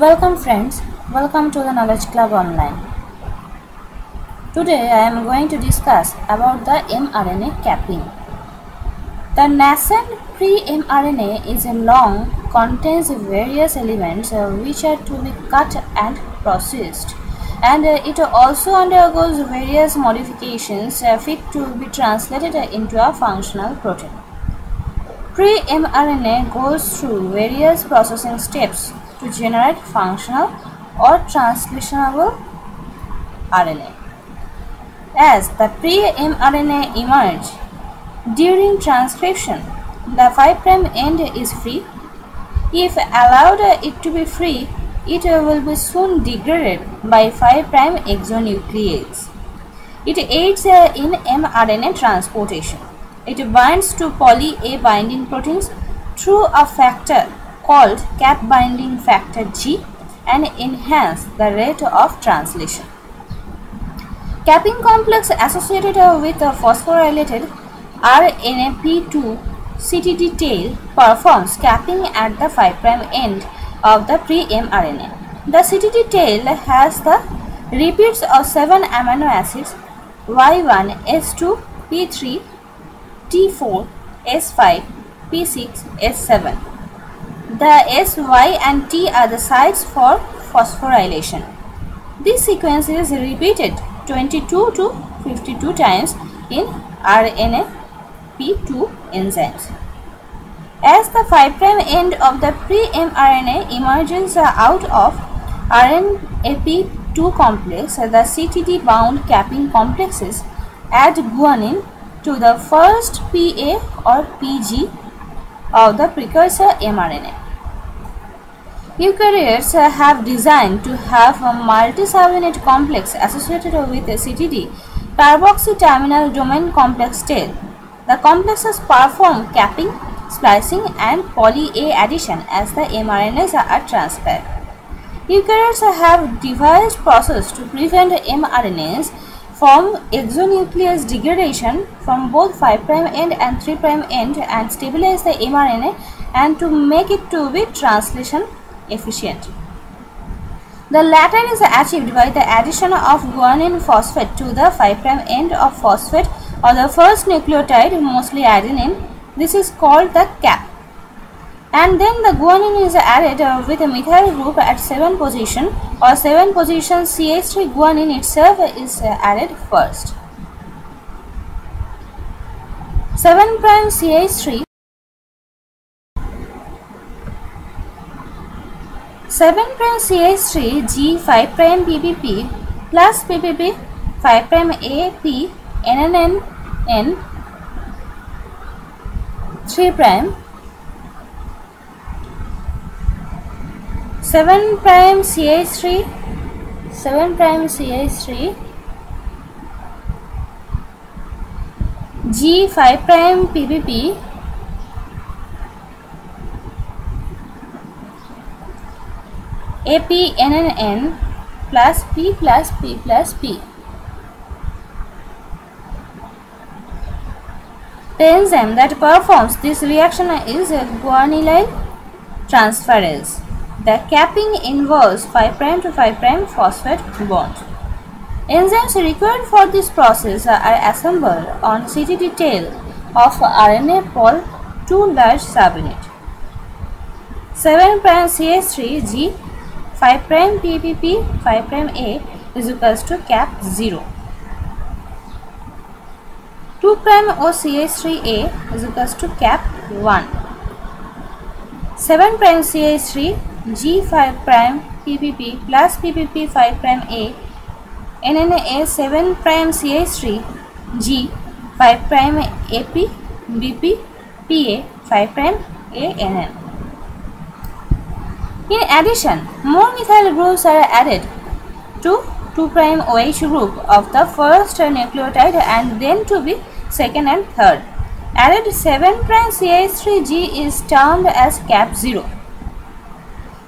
Welcome friends, welcome to the Knowledge Club Online. Today I am going to discuss about the mRNA capping. The nascent pre-mRNA is long, contains various elements which are to be cut and processed, and it also undergoes various modifications fit to be translated into a functional protein. Pre-mRNA goes through various processing steps to generate functional or translational RNA. As the pre-mRNA emerge during transcription, the 5' end is free. If allowed it to be free, it will be soon degraded by 5' exonucleases. It aids in mRNA transportation. It binds to poly-A binding proteins through a factor called cap binding factor G and enhance the rate of translation. Capping complex associated with a phosphorylated RNAP2 CTD tail performs capping at the 5' end of the pre-mRNA. The CTD tail has the repeats of 7 amino acids Y1, S2, P3, T4, S5, P6, S7. The S, Y and T are the sites for phosphorylation. This sequence is repeated 22 to 52 times in RNAP2 enzymes. As the 5' end of the pre-mRNA emerges out of RNAP2 complex, the CTD bound capping complexes add guanine to the first PA or PG of the precursor mRNA. Eukaryotes have designed to have a multi-subunit complex associated with a CTD carboxy-terminal domain complex tail. The complexes perform capping, splicing and poly-A addition as the mRNAs are transferred. Eukaryotes have devised processes to prevent mRNAs from exonuclease degradation from both 5' end and 3' end and stabilize the mRNA and to make it to be translation efficient. The latter is achieved by the addition of guanine phosphate to the 5' end of phosphate or the first nucleotide, mostly adenine. This is called the cap. And then the guanine is added with a methyl group at 7 position or 7 position CH3 guanine itself is added first. 7' CH3 G 5' PPP plus PPP 5' AP NNN N 3' 7' CH3 G 5' PPP AP NNN plus P plus P plus P. The enzyme that performs this reaction is guanylate transferase. The capping involves 5' to 5' phosphate bond. Enzymes required for this process are assembled on CTD tail of RNA pol 2 large subunit. 7' CH3 G 5' PPP 5' A is equals to cap 0. 2' OCH3A is equals to cap 1. 7' CH3 G 5' PPP plus PPP 5' A NNA 7' CH3 G 5' AP BP PA 5' ANN. In addition, more methyl groups are added to 2' OH group of the first nucleotide and then to be second and third. Added 7' CH3 G is termed as cap 0.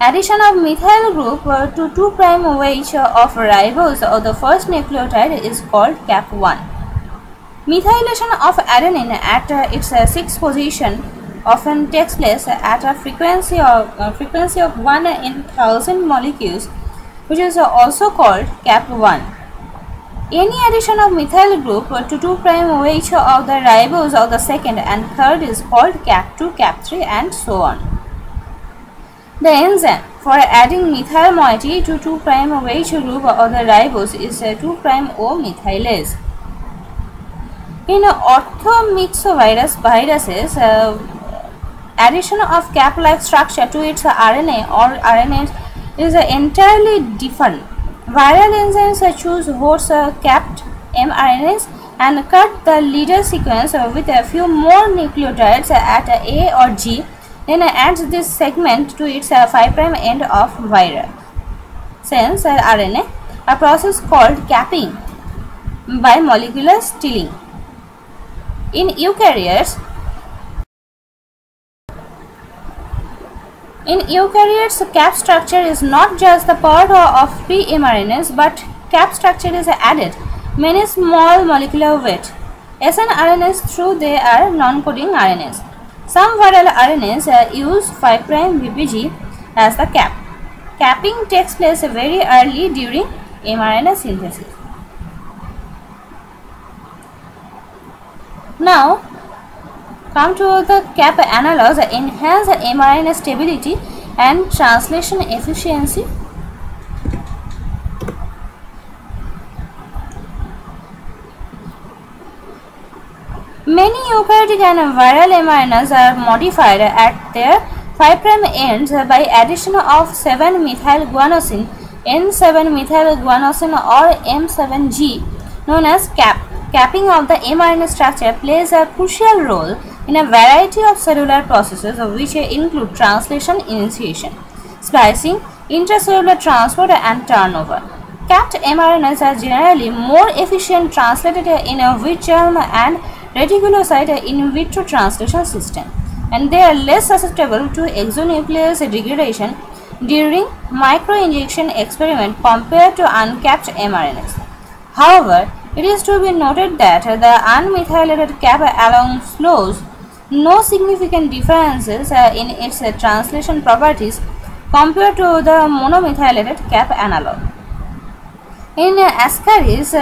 Addition of methyl group to 2' OH of ribose or the first nucleotide is called cap 1. Methylation of adenine at its 6th position often takes place at a frequency of 1 in 1000 molecules, which is also called Cap1. Any addition of methyl group to 2' OH of the ribose of the second and third is called Cap2, Cap3 and so on. The enzyme for adding methyl moiety to 2' OH group of the ribose is 2'O-methylase. In orthomyxovirus viruses, addition of cap-like structure to its RNA or RNAs is entirely different. Viral enzymes choose host capped mRNAs and cut the leader sequence with a few more nucleotides at A or G, then adds this segment to its 5' end of viral sense RNA, a process called capping by molecular stealing. In eukaryotes, cap structure is not just the part of pre-mRNAs, but cap structure is added many small molecular weight SNRNAs through they are non-coding RNAs. Some viral RNAs use 5' VPG as the cap. Capping takes place very early during mRNA synthesis. Now, come to the cap analogs enhance mRNA stability and translation efficiency. Many eukaryotic and viral mRNAs are modified at their 5' ends by addition of 7-methyl guanosine, N7-methyl guanosine or M7G, known as cap. Capping of the mRNA structure plays a crucial role in a variety of cellular processes, which include translation initiation, splicing, intracellular transport and turnover. Capped mRNAs are generally more efficient translated in a germ and reticulocyte in vitro translation system, and they are less susceptible to exonuclease degradation during microinjection experiment compared to uncapped mRNAs. However, it is to be noted that the unmethylated cap alone shows no significant differences in its translation properties compared to the monomethylated cap analog. In Ascaris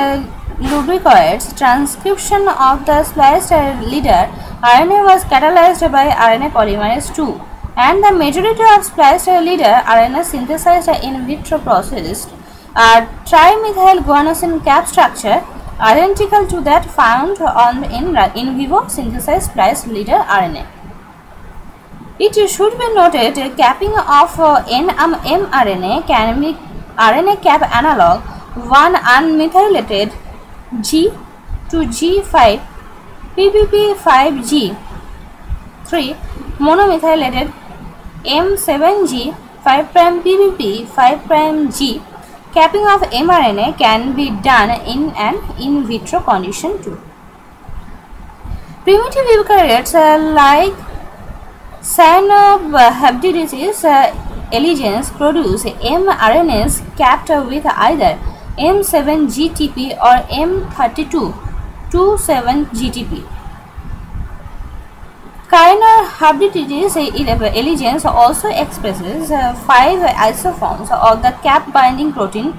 lubricoides, transcription of the spliced leader RNA was catalyzed by RNA polymerase II, and the majority of spliced leader RNA synthesized in vitro processes are trimethyl guanosine cap structure, identical to that found in vivo synthesized spliced leader RNA. It should be noted capping of mRNA can be RNA cap analog 1 unmethylated G to G5 PBP5G 3 monomethylated M7G 5' PBP 5' G. Capping of mRNA can be done in an in vitro condition too. Primitive eukaryotes like Caenorhabditis elegans produce mRNAs capped with either M7GTP or M32-27GTP. Caenorhabditis elegans also expresses 5 isoforms of the cap binding protein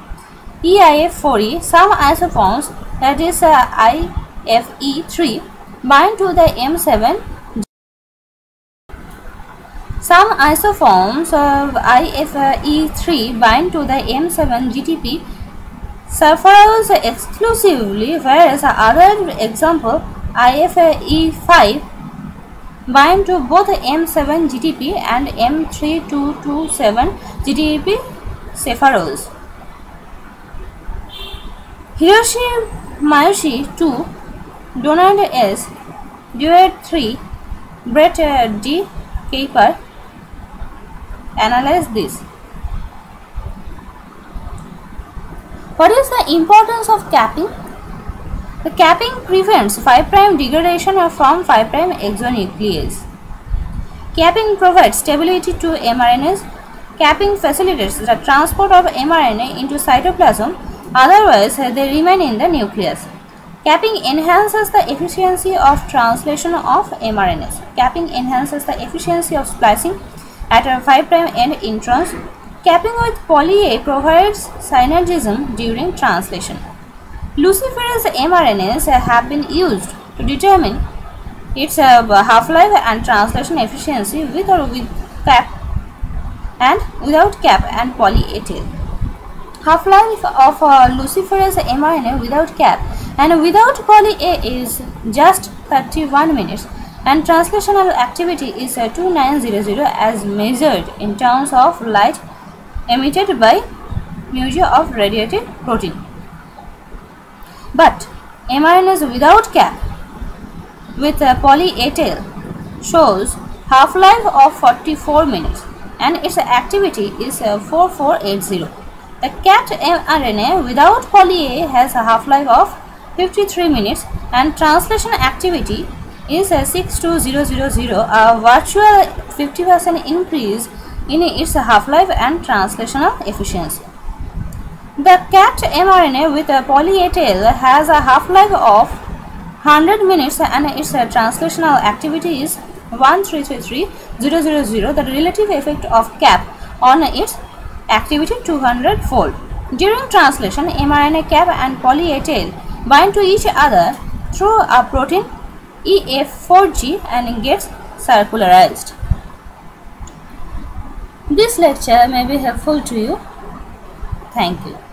EIF4E. Some isoforms, that is IFE3, bind to the M7G. Some isoforms of IFE3 bind to the M7GTP sulfurose exclusively, whereas other example IFE5 bind to both M7-GTP and M32-27-GTP sulfurase. Hiroshi-Mayushi-2, Donald-S, Duet-3, Brett-D, Kuiper analyze this. What is the importance of capping? The capping prevents 5' degradation from 5' exonuclease. Capping provides stability to mRNAs. Capping facilitates the transport of mRNA into cytoplasm, otherwise they remain in the nucleus. Capping enhances the efficiency of translation of mRNAs. Capping enhances the efficiency of splicing at a 5' end introns. Capping with poly-A provides synergism during translation. Luciferase mRNAs have been used to determine its half-life and translation efficiency with or with cap and without cap and poly-A tail. Half-life of luciferase mRNA without cap and without poly-A is just 31 minutes and translational activity is 2900 as measured in terms of light emitted by measure of radiated protein. But mRNAs without cap with a poly-A tail shows half-life of 44 minutes and its activity is 4480. The cat mRNA without poly-A has a half-life of 53 minutes and translation activity is 62000, a virtual 50% increase in its half-life and translational efficiency. The cat mRNA with a poly-A tail has a half-life of 100 minutes and its translational activity is 1333000. The relative effect of cap on its activity 200-fold. During translation, mRNA cap and poly-A tail bind to each other through a protein EF4G and gets circularized. This lecture may be helpful to you. Thank you.